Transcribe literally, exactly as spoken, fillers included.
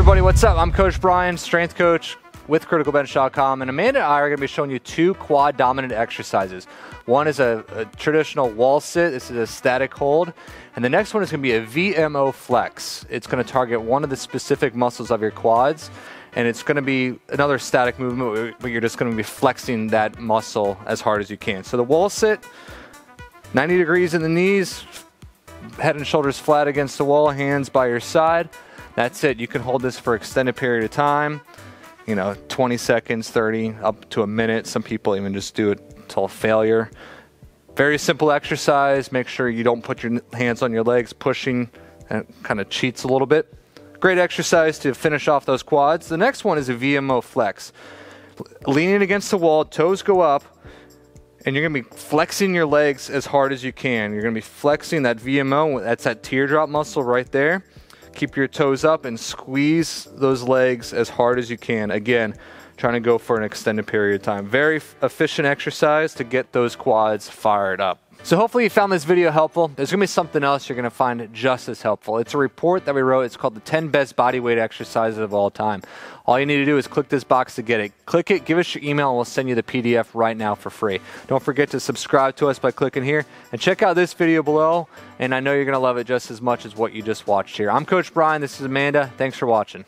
everybody, what's up? I'm Coach Brian, strength coach with Critical Bench dot com, and Amanda and I are going to be showing you two quad dominant exercises. One is a, a traditional wall sit, this is a static hold, and the next one is going to be a V M O flex. It's going to target one of the specific muscles of your quads, and it's going to be another static movement, but you're just going to be flexing that muscle as hard as you can. So the wall sit, ninety degrees in the knees, head and shoulders flat against the wall, hands by your side. That's it. You can hold this for an extended period of time, you know, twenty seconds, thirty, up to a minute. Some people even just do it until failure. Very simple exercise. Make sure you don't put your hands on your legs, pushing, and it kind of cheats a little bit. Great exercise to finish off those quads. The next one is a V M O flex. Leaning against the wall, toes go up, and you're going to be flexing your legs as hard as you can. You're going to be flexing that V M O, that's that teardrop muscle right there. Keep your toes up and squeeze those legs as hard as you can. Again, trying to go for an extended period of time. Very efficient exercise to get those quads fired up. So hopefully you found this video helpful. There's gonna be something else you're gonna find just as helpful. It's a report that we wrote. It's called the ten best bodyweight exercises of all time. All you need to do is click this box to get it. Click it, give us your email, and we'll send you the P D F right now for free. Don't forget to subscribe to us by clicking here, and check out this video below, and I know you're gonna love it just as much as what you just watched here. I'm Coach Brian, this is Amanda. Thanks for watching.